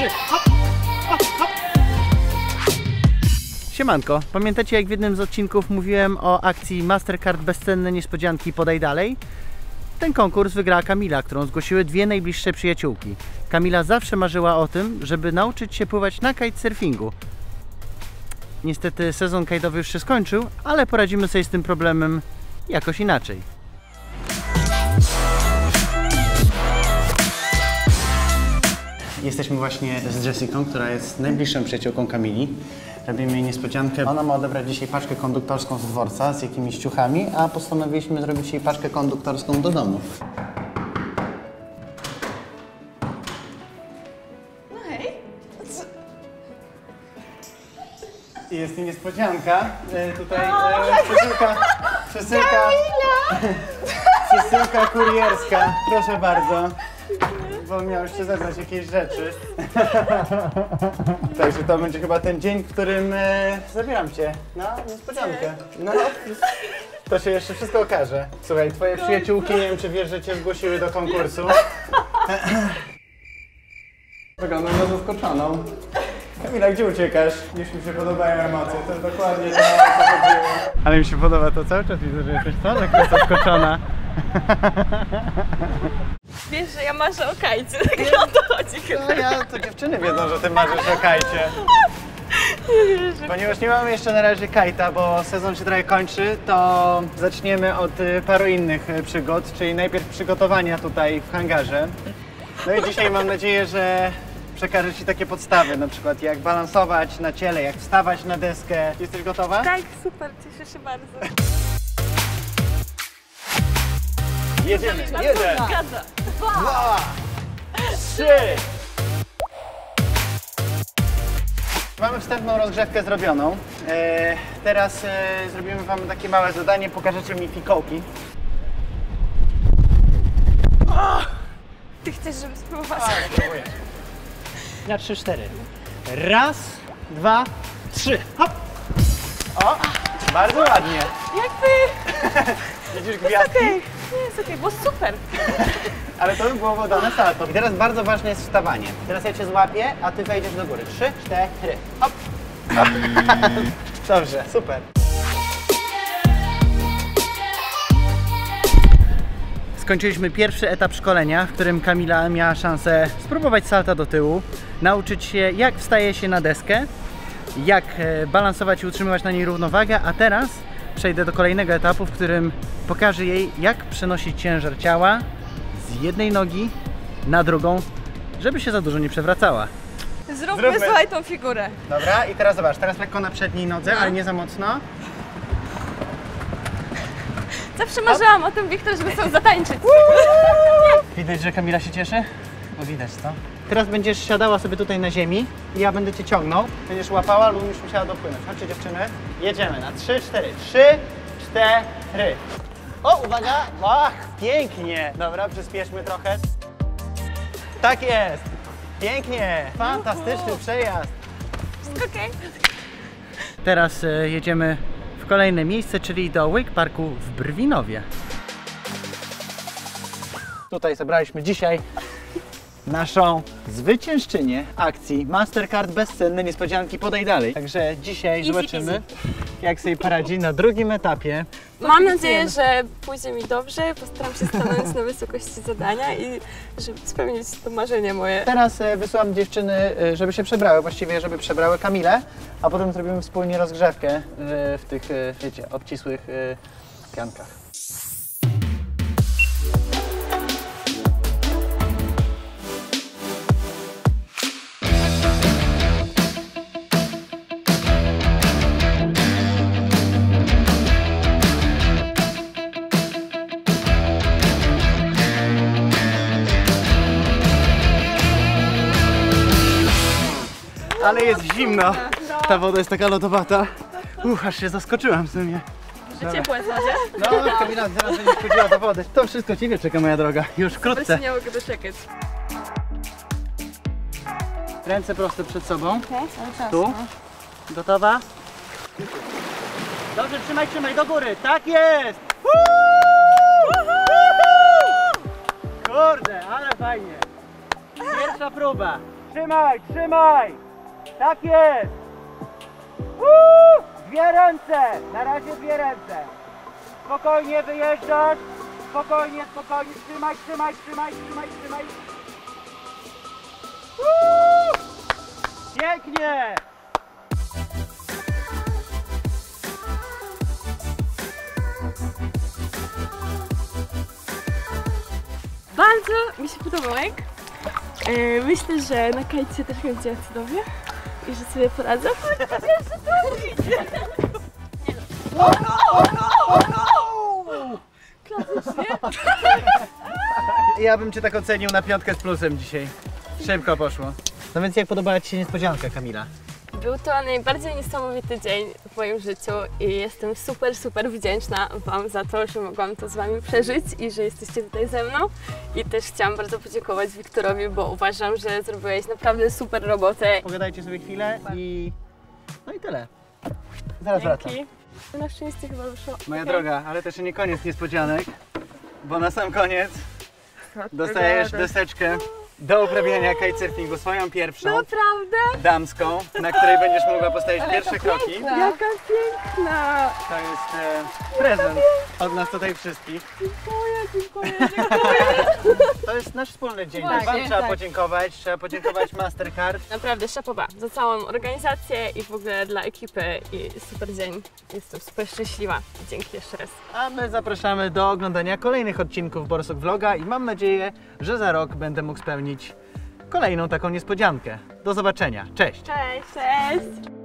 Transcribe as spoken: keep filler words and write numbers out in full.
trzy, hop, hop, hop. Siemanko, pamiętacie, jak w jednym z odcinków mówiłem o akcji MasterCard Bezcenne Niespodzianki Podaj Dalej? Ten konkurs wygrała Kamila, którą zgłosiły dwie najbliższe przyjaciółki. Kamila zawsze marzyła o tym, żeby nauczyć się pływać na kitesurfingu. Niestety sezon kajdowy już się skończył, ale poradzimy sobie z tym problemem jakoś inaczej. Jesteśmy właśnie z Jessicą, która jest najbliższą przyjaciółką Kamili. Robimy jej niespodziankę. Ona ma odebrać dzisiaj paczkę konduktorską z dworca z jakimiś ciuchami, a postanowiliśmy zrobić jej paczkę konduktorską do domu. No hej. Jest jej niespodzianka. E, tutaj e, przesyłka, przesyłka, przesyłka kurierska. Proszę bardzo. Bo miał jeszcze zebrać jakieś rzeczy. Także to będzie chyba ten dzień, w którym e, zabieram cię na niespodziankę. No, to się jeszcze wszystko okaże. Słuchaj, twoje przyjaciółki, nie wiem czy wiesz, że cię zgłosiły do konkursu. Wyglądam na zaskoczoną. Kamila, gdzie uciekasz? Już mi się podobają emocje, to jest dokładnie to, co chodziło. Ale mi się podoba to cały czas, widzę, że jesteś co? Taka zaskoczona. Wiesz, że ja marzę o kajcie, tak o to chodzi chyba. No ja, to dziewczyny wiedzą, że ty marzysz o kajcie. Ponieważ nie mamy jeszcze na razie kajta, bo sezon się trochę kończy, to zaczniemy od paru innych przygód, czyli najpierw przygotowania tutaj w hangarze. No i dzisiaj mam nadzieję, że przekażę ci takie podstawy, na przykład jak balansować na ciele, jak wstawać na deskę. Jesteś gotowa? Tak, super, cieszę się bardzo. Jedziemy! Jeden, dwa, trzy! Mamy wstępną rozgrzewkę zrobioną. E, teraz e, zrobimy wam takie małe zadanie, pokażecie mi fikołki. Ty chcesz, żeby spróbować? A, spróbuję. Na trzy, cztery. Raz, dwa, trzy. Hop! O! Bardzo ładnie. Jak ty? Widzisz gwiazdki? Okay. Nie, jest okej, okay, było super. Ale to by było podane salto. I teraz bardzo ważne jest wstawanie. Teraz ja cię złapię, a ty wejdziesz do góry. Trzy, cztery, hop. Hop. Dobrze, super. Skończyliśmy pierwszy etap szkolenia, w którym Kamila miała szansę spróbować salta do tyłu, nauczyć się, jak wstaje się na deskę, jak balansować i utrzymywać na niej równowagę, a teraz przejdę do kolejnego etapu, w którym pokażę jej, jak przenosić ciężar ciała z jednej nogi na drugą, żeby się za dużo nie przewracała. Zróbmy, Zróbmy. Słuchaj, tą figurę. Dobra, i teraz zobacz, teraz lekko na przedniej nodze, ale nie za mocno. Zawsze marzyłam o tym, Wiktor, żeby sobie zatańczyć. Widać, że Kamila się cieszy? Bo widać, co? Teraz będziesz siadała sobie tutaj na ziemi i ja będę cię ciągnął. Będziesz łapała lub już musiała dopłynąć. Chodźcie dziewczyny. Jedziemy na trzy, cztery. Trzy, cztery. O, uwaga! Ach, pięknie! Dobra, przyspieszmy trochę. Tak jest! Pięknie! Fantastyczny przejazd! Wszystko okej. Teraz jedziemy w kolejne miejsce, czyli do Wake Parku w Brwinowie. Tutaj zebraliśmy dzisiaj naszą zwyciężczynię akcji MasterCard Bezcenne Niespodzianki Podaj Dalej. Także dzisiaj easy, zobaczymy, easy. jak sobie poradzi na drugim etapie. Mam nadzieję, że pójdzie mi dobrze. Postaram się stanąć na wysokości zadania i żeby spełnić to marzenie moje. Teraz wysyłam dziewczyny, żeby się przebrały, właściwie żeby przebrały Kamilę, a potem zrobimy wspólnie rozgrzewkę w tych, wiecie, obcisłych piankach. Ale jest zimno. Ta woda jest taka lodowata. Uch, aż się zaskoczyłam w sumie. Że ciepłe jest wodzie? No, Kamila zaraz będzie wchodziła do wody. To wszystko ciebie czeka, moja droga. Już wkrótce. Nie mogę doczekać. Ręce proste przed sobą. Tu. Gotowa? Dobrze, trzymaj, trzymaj do góry. Tak jest! Kurde, ale fajnie. Pierwsza próba. Trzymaj, trzymaj. Tak jest. Uuu, dwie ręce. Na razie dwie ręce. Spokojnie wyjeżdżasz. Spokojnie, spokojnie. Trzymaj, trzymaj, trzymaj, trzymaj, trzymaj. Uuu, pięknie. Bardzo mi się podobał Wake. Yy, myślę, że na kajcie też będzie cudownie i że sobie poradzę. Klasycznie. Ja bym cię tak ocenił na piątkę z plusem dzisiaj. Szybko poszło. No więc jak podobała ci się niespodzianka, Kamila? Był to najbardziej niesamowity dzień w moim życiu i jestem super, super wdzięczna Wam za to, że mogłam to z Wami przeżyć i że jesteście tutaj ze mną. I też chciałam bardzo podziękować Wiktorowi, bo uważam, że zrobiłeś naprawdę super robotę. Pogadajcie sobie chwilę i... no i tyle. Zaraz wracam. Na szczęście chyba wyszło. Moja okay. droga, ale też nie koniec niespodzianek, bo na sam koniec dostajesz deseczkę do uprawiania kitesurfingu, swoją pierwszą. Naprawdę? Damską, na której będziesz mogła postawić ale pierwsze kroki. Piękna. Jaka piękna! To jest e, prezent Jaka od nas tutaj wszystkich. Dziękuję, dziękuję, dziękuję. To jest nasz wspólny dzień. Tak, Wam trzeba tak. podziękować, trzeba podziękować MasterCard. Naprawdę szapoba za całą organizację i w ogóle dla ekipy i super dzień. Jestem super szczęśliwa. Dzięki jeszcze raz. A my zapraszamy do oglądania kolejnych odcinków Borsuk Vloga i mam nadzieję, że za rok będę mógł spełnić kolejną taką niespodziankę. Do zobaczenia. Cześć! Cześć! Cześć!